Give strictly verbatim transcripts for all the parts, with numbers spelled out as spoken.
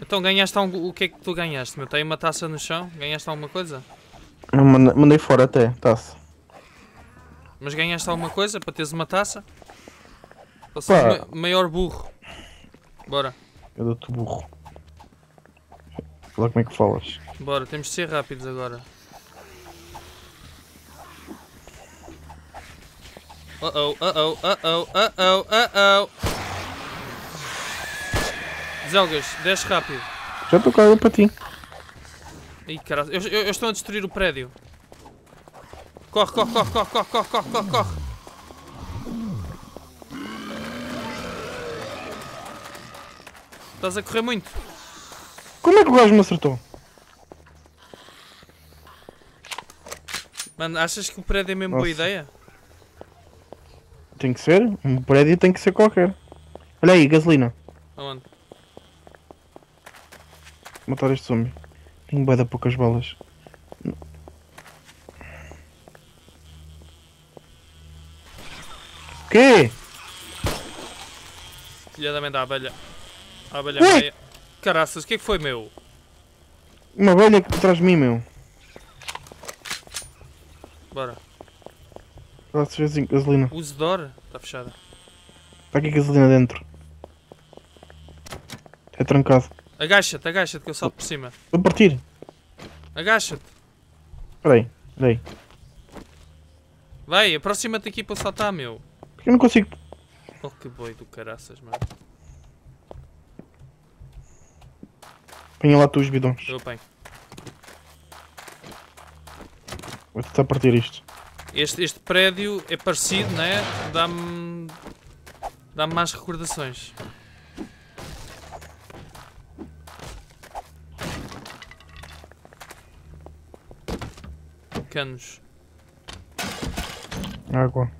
Então ganhaste algum... O que é que tu ganhaste, meu? Tem uma taça no chão? Ganhaste alguma coisa? Eu mandei fora até, taça. Mas ganhaste alguma coisa para teres uma taça? Para seres ma maior burro. Bora. Eu dou-te burro. Olha como é que falas. Bora, temos de ser rápidos agora. Uh oh, uh oh, uh oh, uh oh, uh oh. Zelgas, desce rápido. Já estou caindo para ti. Ih, caralho, eu, eu, eu estou a destruir o prédio. Corre, corre, corre, corre, corre, corre, corre, corre, corre. Estás a correr muito. Como é que o gajo me acertou? Mano, achas que o prédio é mesmo Nossa. boa ideia? Tem que ser, um prédio tem que ser qualquer. Olha aí, gasolina. Aonde? Matar este zombie. Tenho bué de poucas balas. O quê? Filha da mãe da abelha. A abelha meia. Caraças, o que é que foi, meu? Uma abelha que atrás de mim, meu. Bora. Gasolina. Uso de hora? Está fechada. Está aqui a gasolina dentro. É trancado. Agacha-te, agacha-te que eu salto por cima. Vou partir. Agacha-te. Espera aí, espera aí. Vai, aproxima-te aqui para eu saltar, meu. Porque eu não consigo. Oh, que boi do caraças, mano. Apanha lá tu os bidões. Eu apanho. Vou tentar partir isto. Este, este prédio é parecido, né? Dá-me... Dá-me mais recordações. Canos. Água.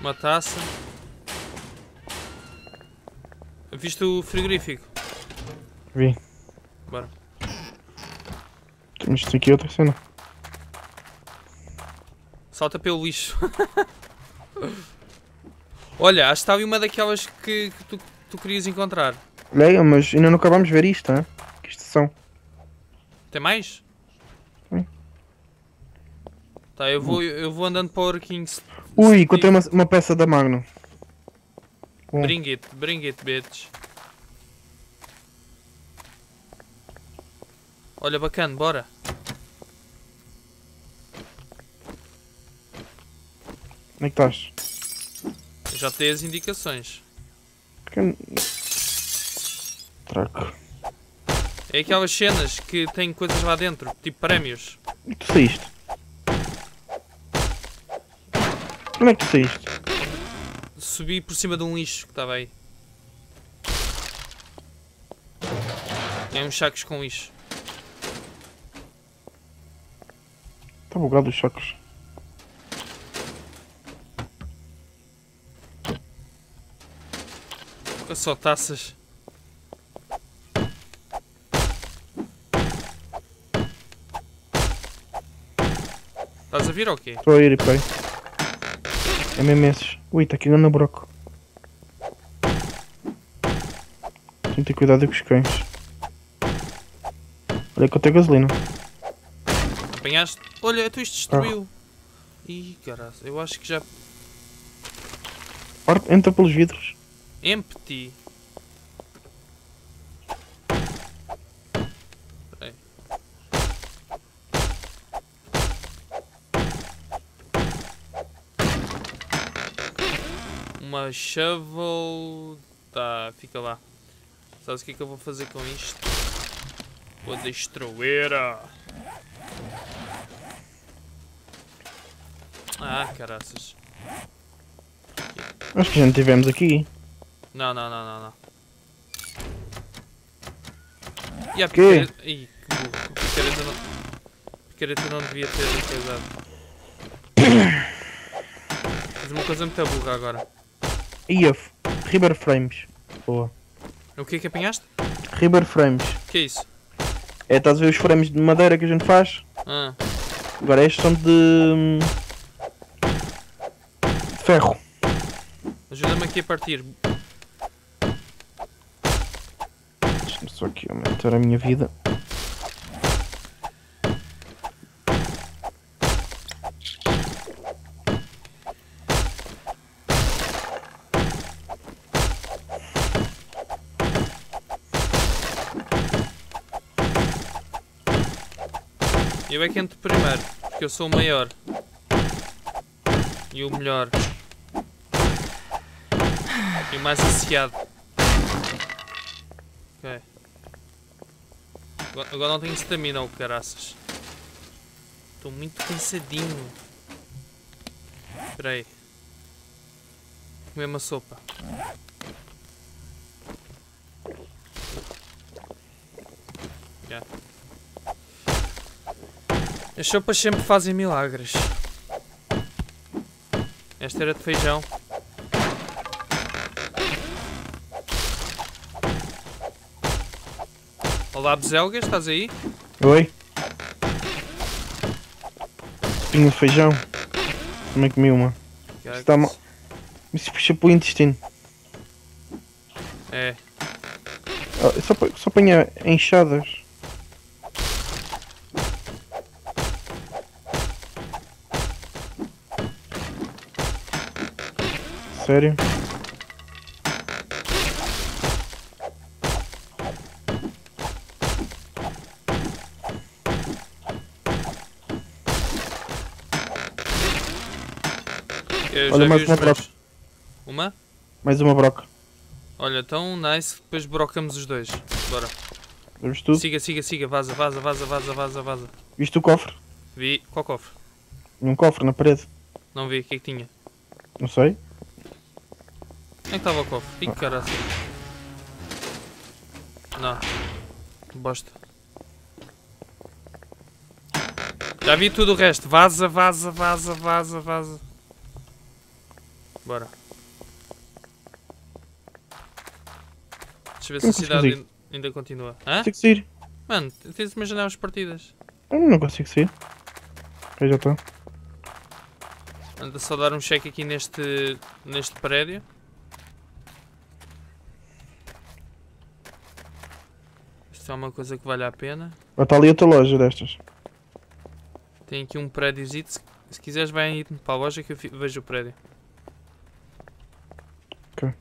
Uma taça. Viste o frigorífico? Vi. Bora. Temos aqui outra cena. Salta pelo lixo. Olha, acho que está ali uma daquelas que, que tu, tu querias encontrar. Leia, mas ainda não acabamos de ver isto, hein? Que isto são. Tem mais? Sim. Tá, eu vou, eu vou andando para o Orkins. Ui, encontrei uma, uma peça da Magno. Bom. Bring it, bring it, bitch. Olha, bacana, bora. Onde é que estás? Já te dei as indicações. Que... Traco. É aquelas cenas que têm coisas lá dentro, tipo prémios. Como é que tu saíste? Como é que tu saíste? Subi por cima de um lixo que estava aí. Tem uns sacos com lixo. Está bugado os sacos. Olha só, taças. Estás a vir ou quê? Estou a ir e pai. É mesmo esses. Ui, está aqui no broco. Tenho que ter cuidado com os cães. Olha que eu tenho gasolina. Apanhaste? Olha, tu isto destruiu. Ah. Ih, caralho, eu acho que já... Entra pelos vidros. Empty. Peraí. Uma shovel... Tá, fica lá. Sabes o que é que eu vou fazer com isto? Vou destruir a... Ah, caraças. Acho que já não tivemos aqui. Não, não, não, não, não. E a picareta... Ih, que burro. A picareta não... A picareta não devia ter coisado. Fiz uma coisa muito burra agora. I F. River Frames. Boa. O que é que apanhaste? River Frames. O que é isso? É, estás a ver os frames de madeira que a gente faz? Ah. Agora estes são de... ferro. Ajuda-me aqui a partir. Deixa-me só aqui aumentar a minha vida. Eu é que entro primeiro, porque eu sou o maior e o melhor e o mais ansiado. Ok. Agora não tenho estamina, o caraças. Estou muito cansadinho. Espera aí. Vou comer uma sopa. Yeah. As sopas sempre fazem milagres. Esta era de feijão. Olá, Zelgas, estás aí? Oi. Espinha de feijão. Também comi uma. Isso está mal. Isso puxa para o intestino. É. Só, só apanha enxadas. Sério? Eu olha, mais uma broca. Uma? Mais uma broca. Olha, tão nice, depois brocamos os dois. Bora. Vemos tudo? Siga, siga, siga, vaza, vaza, vaza, vaza, vaza, vaza. Viste o cofre? Vi. Qual cofre? Um cofre na parede. Não vi, o que é que tinha? Não sei. Onde estava o cofre? Ih, caralho. Não. Bosta. Já vi tudo o resto. Vaza, vaza, vaza, vaza, vaza. Bora. Deixa eu ver se a cidade ainda continua. Hã? Consigo sair. Mano, tens de imaginar as partidas. Eu não consigo sair. Eu já estou. Anda só dar um check aqui neste, neste prédio. É uma coisa que vale a pena. Ou está ali outra loja destas. Tem aqui um prédiozito. Se, se quiseres, vai para a loja que eu vejo o prédio. Ok.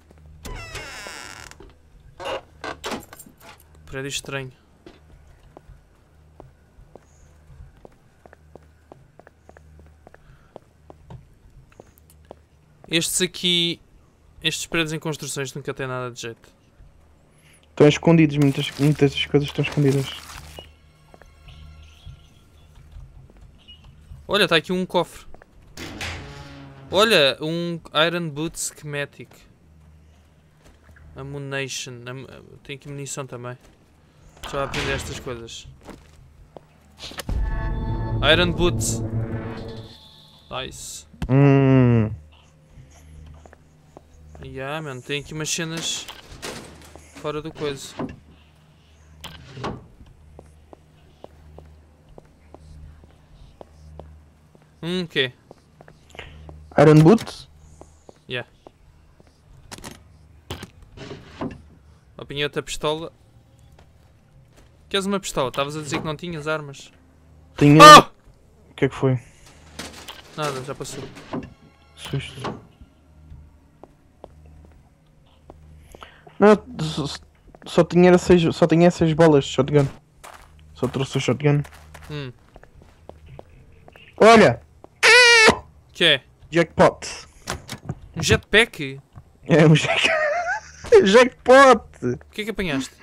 Prédio estranho. Estes aqui. Estes prédios em construções nunca têm nada de jeito. Estão escondidos, muitas, muitas das coisas estão escondidas. Olha, está aqui um cofre. Olha, um Iron Boot Schematic. Ammunition. Am tem aqui munição também. Só aprender estas coisas. Iron Boots. Nice. Hum. Yeah, mano, tem aqui umas cenas... fora do coisa. Hum, que? Iron Boots? Yeah. Apanhei outra pistola. Queres uma pistola? Estavas a dizer que não tinhas armas. Tinha... Ah! O que é que foi? Nada, já passou. Susto. Não, só, só tinha era seis, só tinha essas bolas de shotgun. Só trouxe o shotgun. Hum. Olha! Que é? Jackpot. Um jetpack? É, um jack... jackpot! O que é que apanhaste?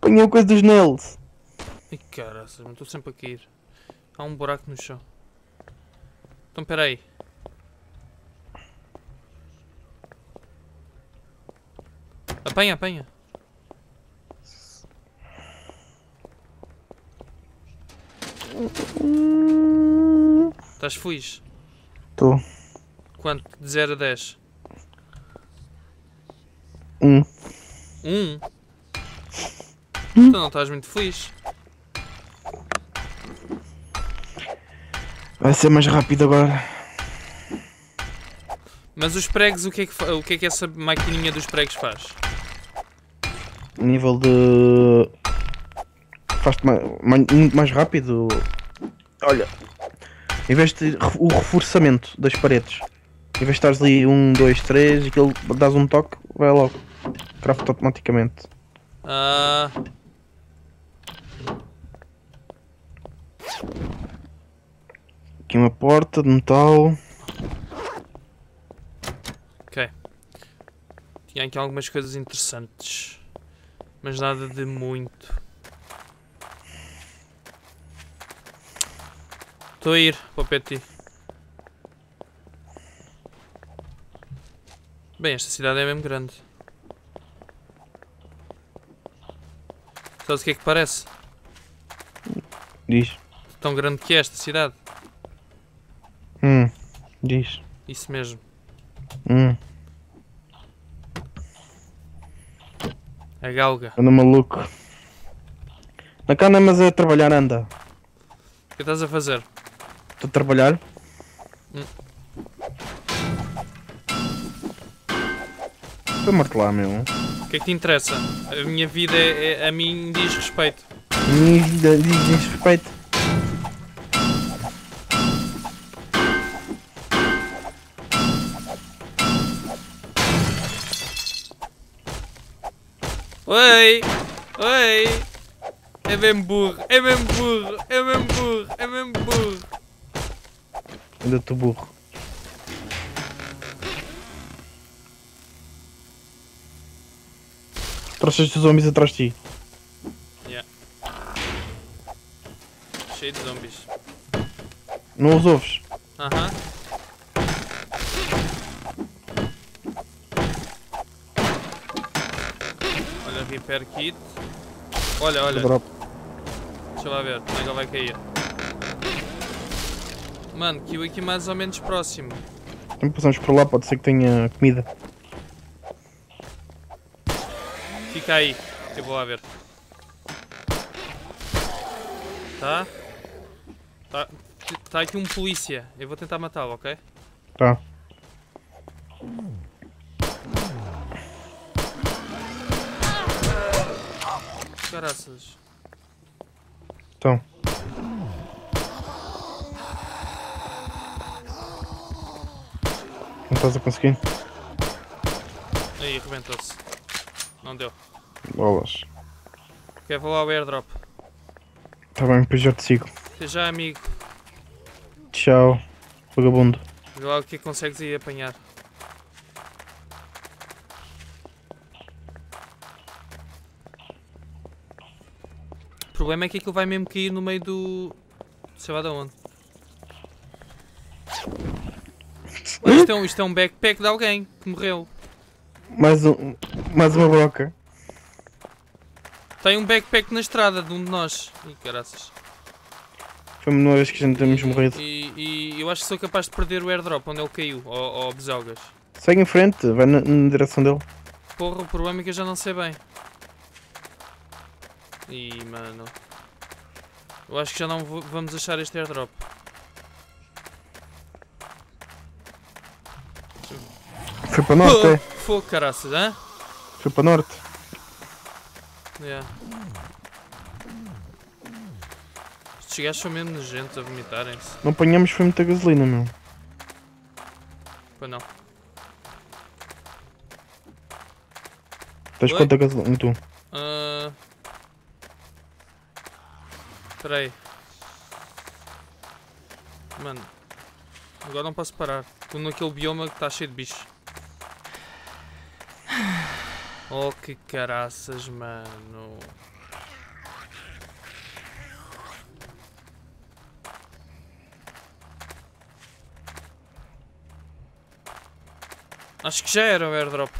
Apanhei uma coisa dos nails. Ai, caraças, não estou sempre a cair. Há um buraco no chão. Então, espera aí. Apanha, apanha. Estás feliz? Estou. Quanto? De zero a dez? um. um? Tu não estás muito feliz. Vai ser mais rápido agora. Mas os pregos, o que é que, o que, é que essa maquininha dos pregos faz? Nível de... Faz-te mais, muito mais rápido. Olha, em vez de o reforçamento das paredes, em vez de estares ali um, dois, três, aquilo dás um toque, vai logo. Crafta automaticamente. Ah... Aqui uma porta de metal. Ok. Tinha aqui algumas coisas interessantes, mas nada de muito. Estou a ir para o pé de ti. Bem, esta cidade é mesmo grande. Sabes o que é que parece? Diz. Tão grande que é esta cidade. Hum, diz. Isso mesmo. Hum. A galga. Anda maluco. Na cana, mas é trabalhar, anda. O que estás a fazer? Estou a trabalhar. Hum. Estou a martelar, meu. O que é que te interessa? A minha vida é, é, a mim diz respeito. A minha vida diz, diz respeito. Oi! Oi! É mesmo burro! É mesmo burro! É mesmo burro! É mesmo burro! Ainda estou burro. Trouxeste os zombies atrás de ti. Yeah. Cheio de zombies. Não os ouves? Aham. Uh-huh. Repair kit. Olha, olha. Deixa eu lá ver como é que ele vai cair. Mano, que eu aqui mais ou menos próximo. Então passamos por lá, pode ser que tenha comida. Fica aí, eu vou lá ver. Tá? Tá, tá aqui um polícia. Eu vou tentar matá-lo, ok? Tá. Caraças. Então. Não estás a conseguir? Aí, arrebentou-se. Não deu. Bolas. Ok, vou lá ao airdrop. Tá bem, depois já te sigo. Até já, amigo. Tchau, vagabundo. Vê lá o que consegues ir apanhar. O problema é que aquilo vai mesmo cair no meio do... sei lá de onde. Isto é, um, isto é um backpack de alguém que morreu. Mais um... mais uma broca. Tem um backpack na estrada de um de nós. Ih, caraças. Foi-me uma vez que já não temos morrido. E, e eu acho que sou capaz de perder o airdrop onde ele caiu, ao, ao Zelgas. Segue em frente, vai na, na direção dele. Porra, o problema é que eu já não sei bem. Ih, mano. Eu acho que já não vamos achar este airdrop. Foi para norte, oh, é? Fogo, caraças, hã? Foi para norte. Yeah. Estes gajos são mesmo nojentos a vomitarem-se. Não apanhamos, foi muita gasolina, meu. Pois não. Tens quanta gasolina, tu? Uh... Espera aí. Mano, agora não posso parar. Estou naquele bioma que está cheio de bicho. Oh, que caraças, mano. Acho que já era o airdrop.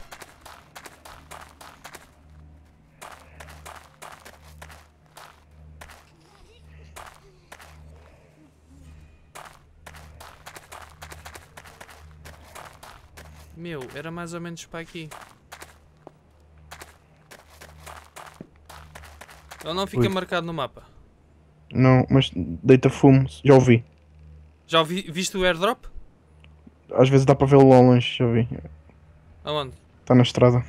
Meu, era mais ou menos para aqui. Ele não fica Ui. marcado no mapa? Não, mas deita fumo, já ouvi. Já ouvi, viste o airdrop? Às vezes dá para vê-lo lá longe, já vi. Aonde? Está na estrada.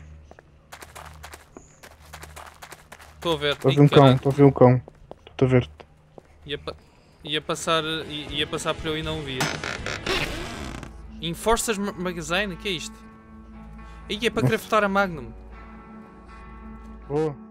Estou a ver. Estou a ver um cão, estou a ver um cão. Estou a ver-te. Ia, pa ia, passar, ia, ia passar por eu e não via. Enforcers Magazine? O que é isto? E é para craftar a Magnum. Boa.